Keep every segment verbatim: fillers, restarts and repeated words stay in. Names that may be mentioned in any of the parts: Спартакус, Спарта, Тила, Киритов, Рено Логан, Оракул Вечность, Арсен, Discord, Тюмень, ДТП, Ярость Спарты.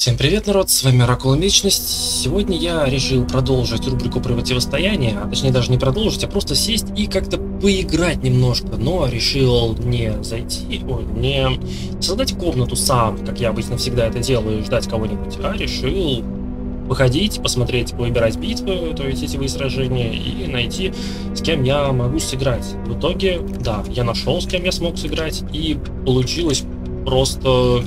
Всем привет, народ, с вами Оракул Вечность. Сегодня я решил продолжить рубрику про противостояние, а точнее даже не продолжить, а просто сесть и как-то поиграть немножко, но решил не зайти, ой, не создать комнату сам, как я обычно всегда это делаю, ждать кого-нибудь, а решил выходить, посмотреть, выбирать битвы, то есть сетевые сражения, и найти, с кем я могу сыграть. В итоге, да, я нашел, с кем я смог сыграть, и получилось просто...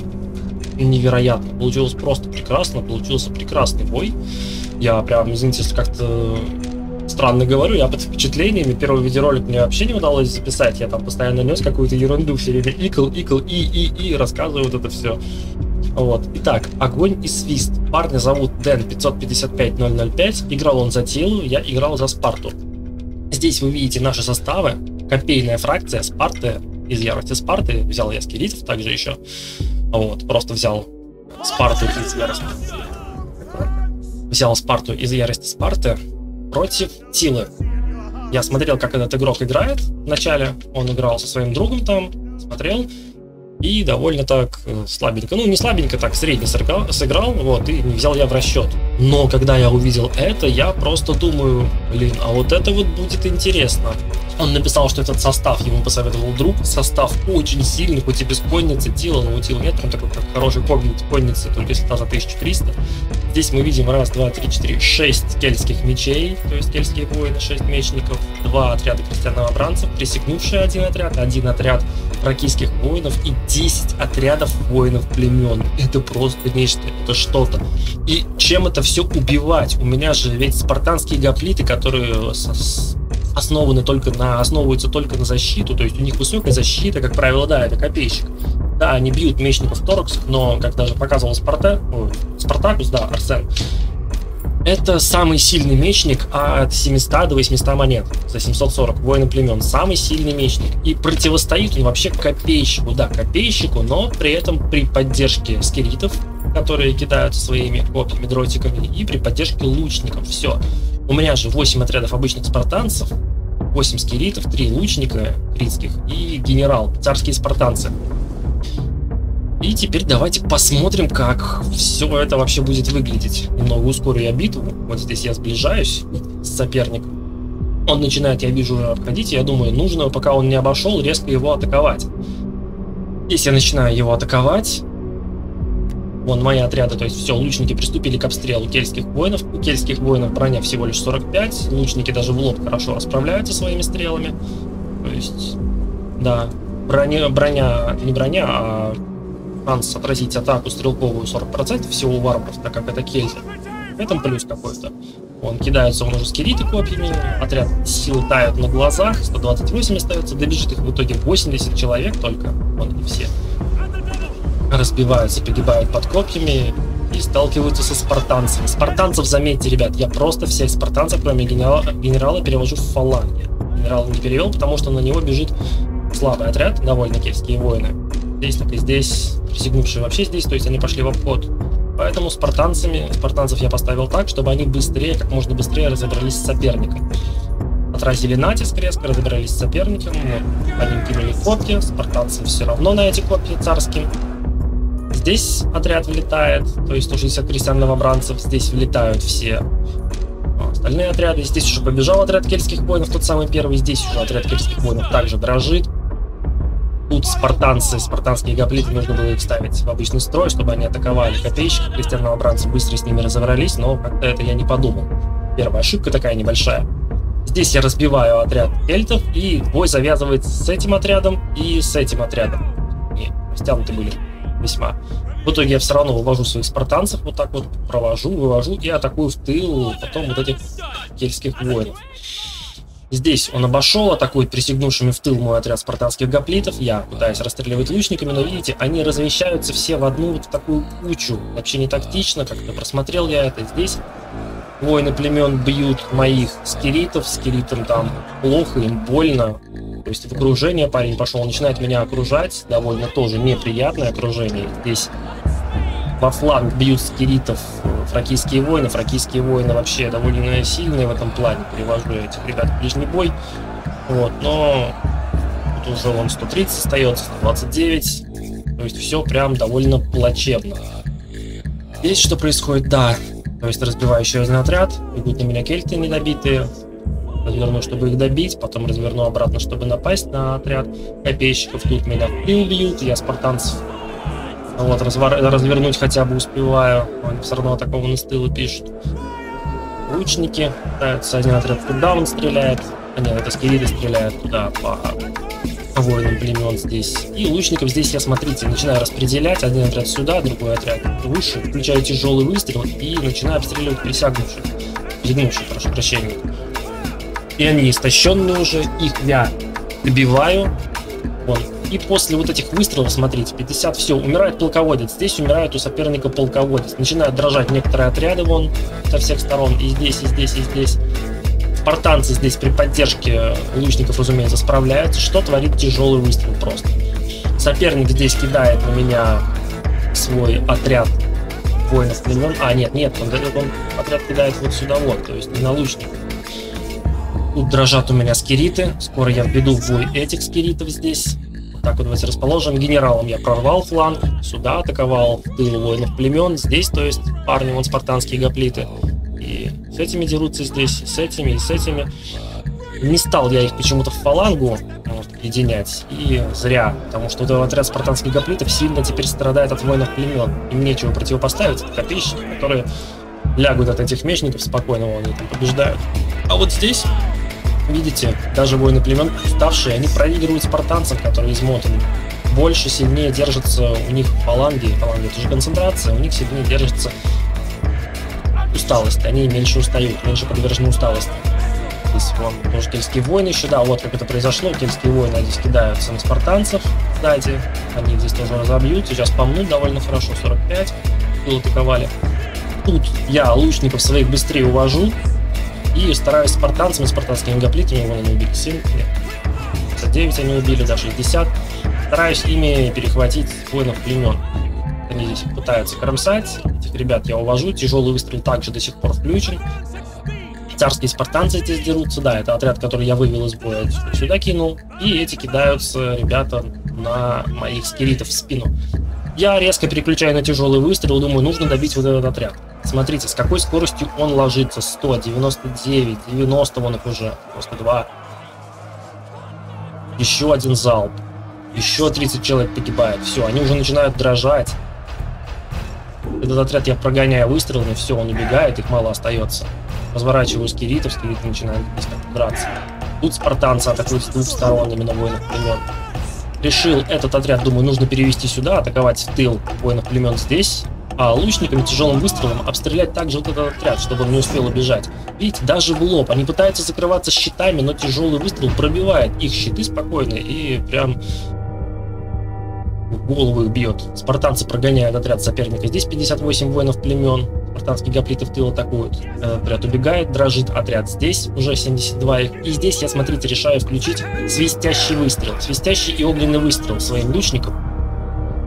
невероятно. Получилось просто прекрасно. Получился прекрасный бой. Я прям, извините, как-то странно говорю. Я под впечатлениями. Первый видеоролик мне вообще не удалось записать. Я там постоянно нес какую-то ерунду. Все время икл, икл, и, и, и. Рассказываю вот это все. Вот. Итак, огонь и свист. Парня зовут Дэн пять пять пять ноль ноль пять. Играл он за Тилу, я играл за Спарту. Здесь вы видите наши составы. Копейная фракция Спарты. Из Ярости Спарты. Взял я с Киритов также еще. Вот, просто взял Спарту из ярости. Взял Спарту из ярости Спарты против Тилы. Я смотрел, как этот игрок играет вначале. Он играл со своим другом там, смотрел. И довольно так слабенько. Ну, не слабенько, так средне сыграл. Вот, и не взял я в расчет. Но когда я увидел это, я просто думаю, блин, а вот это вот будет интересно. Он написал, что этот состав ему посоветовал друг. Состав очень сильный, хоть и без конницы. Тила, но у Тила нет прям такой как хороший когнит конницы, только если та за тысячу триста. Здесь мы видим раз, два, три, четыре, шесть кельтских мечей, то есть кельтские воины, шесть мечников, два отряда крестьян-новобранцев, пресекнувшие один отряд, один отряд ракийских воинов и десять отрядов воинов племен. Это просто нечто, это что-то. И чем это все убивать? У меня же ведь спартанские гоплиты, которые... Со... основаны только на, основываются только на защиту, то есть у них высокая защита, как правило, да, это копейщик. Да, они бьют мечников торакс, но, как даже показывал Спарта, ой, Спартакус, да, Арсен, это самый сильный мечник от семисот до восьмисот монет за семьсот сорок, воины племен, самый сильный мечник. И противостоит он вообще копейщику, да, копейщику, но при этом при поддержке скиритов, которые кидают своими копьями, дротиками, и при поддержке лучников, все. У меня же восемь отрядов обычных спартанцев, восемь скиритов, три лучника критских и генерал, царские спартанцы. И теперь давайте посмотрим, как все это вообще будет выглядеть. Немного ускорю я битву. Вот здесь я сближаюсь с соперником. Он начинает, я вижу, обходить, я думаю, нужно, пока он не обошел, резко его атаковать. Здесь я начинаю его атаковать. Вон мои отряды, то есть все, лучники приступили к обстрелу кельтских воинов. У кельтских воинов броня всего лишь сорок пять, лучники даже в лоб хорошо расправляются своими стрелами. То есть, да, броня, броня не броня, а шанс отразить атаку стрелковую сорок процентов всего у варваров, так как это кельты. В этом плюс какой-то. Он кидается, он уже с кириты копьями, отряд силы тают на глазах, сто двадцать восемь остается, добежит их в итоге восемьдесят человек только, вон не все. Разбиваются, погибают под копьями и сталкиваются со спартанцами. Спартанцев, заметьте, ребят, я просто всех спартанцев, кроме генерала, генерала перевожу в фаланги. Генерал не перевел, потому что на него бежит слабый отряд, довольно кельтские воины. Здесь, так и здесь, присягнувшие вообще здесь, то есть они пошли в обход. Поэтому спартанцами, спартанцев я поставил так, чтобы они быстрее, как можно быстрее разобрались с соперником. Отразили натиск резко, разобрались с соперником, они кинули копья, спартанцы все равно на эти копья царские. Здесь отряд влетает, то есть сто шестьдесят крестьян-новобранцев, здесь влетают все остальные отряды. Здесь уже побежал отряд кельтских воинов, тот самый первый, здесь уже отряд кельтских воинов также дрожит. Тут спартанцы, спартанские гоплиты, нужно было их ставить в обычный строй, чтобы они атаковали копейщиков, крестьян-новобранцы быстро с ними разобрались, но как-то это я не подумал. Первая ошибка такая небольшая. Здесь я разбиваю отряд кельтов, и бой завязывается с этим отрядом и с этим отрядом. Не, растянуты были. Весьма. В итоге я все равно вывожу своих спартанцев, вот так вот провожу, вывожу и атакую в тыл потом вот этих кельтских воинов. Здесь он обошел, атакует присягнувшими в тыл мой отряд спартанских гоплитов. Я пытаюсь расстреливать лучниками, но видите, они размещаются все в одну вот такую кучу. Вообще не тактично, как-то просмотрел я это. Здесь воины племен бьют моих скиритов, скиритам там плохо, им больно. То есть в окружение парень пошел, он начинает меня окружать, довольно тоже неприятное окружение. Здесь во фланг бьют скиритов фракийские воины, фракийские воины вообще довольно сильные в этом плане, привожу этих ребят в ближний бой. Вот, но тут уже он сто тридцать остается, сто двадцать девять, то есть все прям довольно плачевно. Здесь что происходит? Да. То есть разбивающий разный отряд. Идут на меня кельты недобитые. Разверну, чтобы их добить. Потом разверну обратно, чтобы напасть на отряд копейщиков. Тут меня убьют. Я спартанцев. Вот, развор... развернуть хотя бы успеваю. Они все равно атакованы с тыла пишут. Лучники пытаются. Один отряд в кулдаун стреляет. А нет, это скириты стреляют туда по воинам племен здесь. И лучников здесь я, смотрите, начинаю распределять. Один отряд сюда, другой отряд выше. Включаю тяжелый выстрел и начинаю обстреливать присягнувших. Присягнувших, прошу прощения. И они истощенные уже, их я добиваю. Вот. И после вот этих выстрелов, смотрите, пятьдесят, все, умирает полководец. Здесь умирает у соперника полководец. Начинают дрожать некоторые отряды вон со всех сторон. И здесь, и здесь, и здесь. Спартанцы здесь при поддержке лучников, разумеется, справляются, что творит тяжелый выстрел просто. Соперник здесь кидает на меня свой отряд воинов племен. А, нет, нет, он, он отряд кидает вот сюда вот, то есть не на лучников. Тут дрожат у меня скириты, скоро я введу в бой этих скиритов здесь. Вот так вот давайте расположим. Генералом я прорвал фланг, сюда атаковал тыл воинов племен. Здесь, то есть, парни, вон спартанские гоплиты. И с этими дерутся здесь, с этими, и с этими. Не стал я их почему-то в фалангу объединять, и зря, потому что вот отряд спартанских гоплитов сильно теперь страдает от воинов племен. Им нечего противопоставить, копейщики, которые лягут от этих мечников спокойно, они там побеждают. А вот здесь, видите, даже воины племен уставшие, они проигрывают спартанцев, которые измотаны. Больше, сильнее держатся у них фаланги, фаланги это же концентрация, у них сильнее держится усталость, они меньше устают, меньше подвержены усталости. Здесь вон тоже кельтские войны еще, да, вот как это произошло, кельтские войны здесь кидаются на спартанцев, кстати, они здесь тоже разобьют, сейчас помнут довольно хорошо, сорок пять, было атаковали. Тут я лучников своих быстрее увожу и стараюсь спартанцами, спартанскими гоплитами, вон они убили семь, девять они убили, да, шестьдесят, стараюсь ими перехватить воинов племен. Они здесь пытаются кромсать. Этих ребят я увожу. Тяжелый выстрел также до сих пор включен. Царские спартанцы здесь дерутся. Да, это отряд, который я вывел из боя. Сюда кинул. И эти кидаются, ребята, на моих скиритов в спину. Я резко переключаю на тяжелый выстрел. Думаю, нужно добить вот этот отряд. Смотрите, с какой скоростью он ложится. сто, девяносто девять, девяносто вон их уже. девяносто два. Еще один залп. Еще тридцать человек погибает. Все, они уже начинают дрожать. Этот отряд я прогоняю выстрелами, все, он убегает, их мало остается. Разворачиваю скиритов, скириты начинают здесь как-то драться. Тут спартанцы атакуют с двух сторон, именно воинов племен. Решил этот отряд, думаю, нужно перевести сюда, атаковать тыл воинов племен здесь, а лучниками тяжелым выстрелом обстрелять также вот этот отряд, чтобы он не успел убежать. Видите, даже в лоб. Они пытаются закрываться щитами, но тяжелый выстрел пробивает их щиты спокойно и прям... голову их бьет. Спартанцы прогоняют отряд соперника. Здесь пятьдесят восемь воинов племен. Спартанские гоплиты в тыл атакуют. Этот отряд убегает, дрожит отряд. Здесь уже семьдесят два их. И здесь я, смотрите, решаю включить свистящий выстрел. Свистящий и огненный выстрел своим лучникам.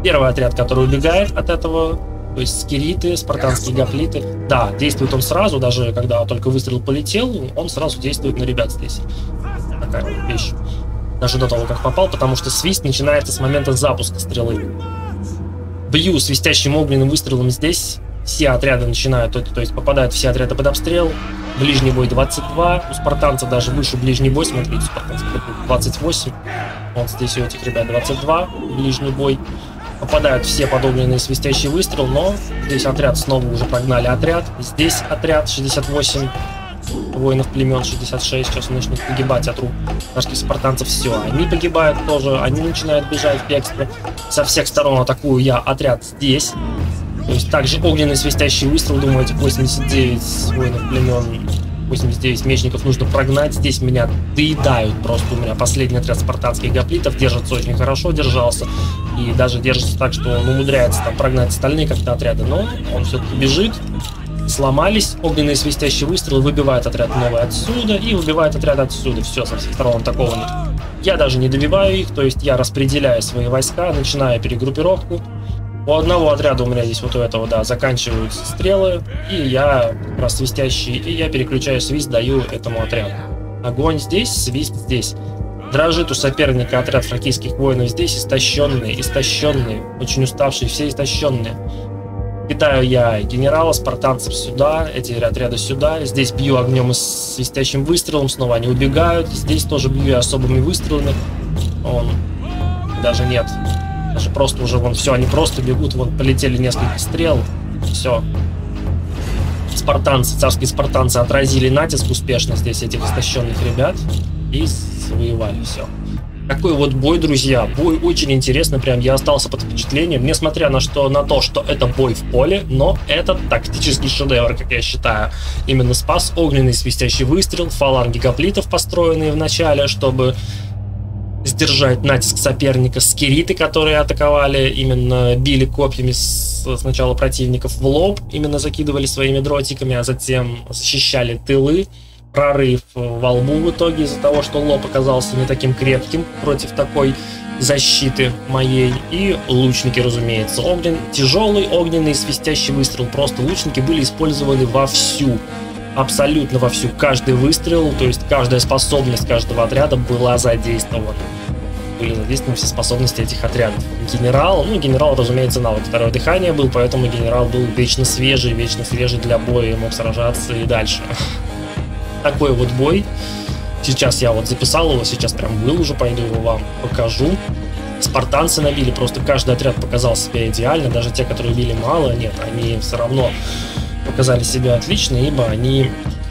Первый отряд, который убегает от этого, то есть скириты, спартанские гоплиты. Да, действует он сразу, даже когда только выстрел полетел, он сразу действует на ребят здесь. Такая вот вещь. Даже до того, как попал, потому что свист начинается с момента запуска стрелы. Бью свистящим огненным выстрелом здесь. Все отряды начинают, то, то есть попадают все отряды под обстрел. Ближний бой двадцать два. У спартанцев даже выше ближний бой. Смотрите, спартанцев двадцать восемь. Вот здесь у этих ребят двадцать два. Ближний бой. Попадают все под огненный свистящий выстрел, но здесь отряд снова уже прогнали отряд. Здесь отряд шестьдесят восемь. Воинов племен шестьдесят шесть, сейчас начнут погибать от рук наших спартанцев, все, они погибают тоже, они начинают бежать в бегство. Со всех сторон атакую я отряд здесь, то есть также огненный свистящий выстрел, думаю, этих восемьдесят девять воинов племен, восемьдесят девять мечников нужно прогнать, здесь меня доедают просто, у меня последний отряд спартанских гоплитов, держится очень хорошо, держался, и даже держится так, что он умудряется там прогнать остальные как-то отряды, но он все-таки бежит. Сломались, огненные свистящие выстрелы выбивают отряд новый отсюда и выбивают отряд отсюда. Все, со всех сторон атаковано. Я даже не добиваю их, то есть я распределяю свои войска, начинаю перегруппировку. У одного отряда у меня здесь вот у этого, да, заканчиваются стрелы, и я как раз свистящий, и я переключаю свист, даю этому отряду. Огонь здесь, свист здесь. Дрожит у соперника отряд фракийских воинов здесь, истощенные, истощенные, очень уставшие, все истощенные. Питаю я генерала, спартанцев сюда, эти отряды сюда. Здесь бью огнем и свистящим выстрелом, снова они убегают. Здесь тоже бью я особыми выстрелами. Он даже нет. Даже просто уже вон все, они просто бегут. Вон полетели несколько стрел. Все. Спартанцы, царские спартанцы отразили натиск успешно здесь этих истощенных ребят. И воевали все. Такой вот бой, друзья. Бой очень интересный, прям я остался под впечатлением, несмотря на, что, на то, что это бой в поле, но это тактический шедевр, как я считаю. Именно спас огненный свистящий выстрел, фаланги гоплитов, построенные в начале, чтобы сдержать натиск соперника, скириты, которые атаковали, именно били копьями сначала противников в лоб, именно закидывали своими дротиками, а затем защищали тылы. Прорыв во лбу в итоге из-за того, что лоб оказался не таким крепким против такой защиты моей. И лучники, разумеется. Огнен... Тяжелый огненный свистящий выстрел. Просто лучники были использованы вовсю. Абсолютно вовсю. Каждый выстрел, то есть каждая способность каждого отряда была задействована. Были задействованы все способности этих отрядов. Генерал, ну генерал, разумеется, навык второе дыхание был, поэтому генерал был вечно свежий, вечно свежий для боя, и мог сражаться и дальше. Такой вот бой. Сейчас я вот записал его, сейчас прям выложу, пойду его вам покажу. Спартанцы набили, просто каждый отряд показал себя идеально. Даже те, которые били мало, нет, они все равно показали себя отлично, ибо они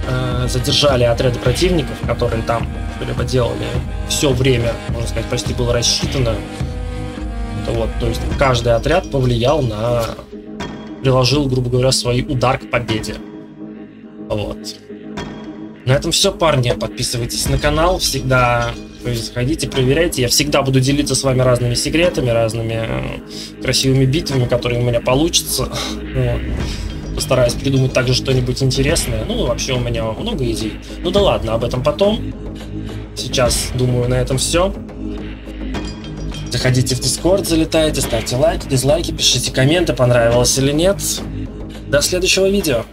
э, задержали отряды противников, которые там либо делали все время, можно сказать, почти было рассчитано. Это вот, то есть каждый отряд повлиял на... приложил, грубо говоря, свой удар к победе. Вот. На этом все, парни. Подписывайтесь на канал, всегда заходите, проверяйте. Я всегда буду делиться с вами разными секретами, разными красивыми битвами, которые у меня получатся. Постараюсь придумать также что-нибудь интересное. Ну, вообще у меня много идей. Ну да ладно, об этом потом. Сейчас, думаю, на этом все. Заходите в Discord, залетайте, ставьте лайки, дизлайки, пишите комменты, понравилось или нет. До следующего видео.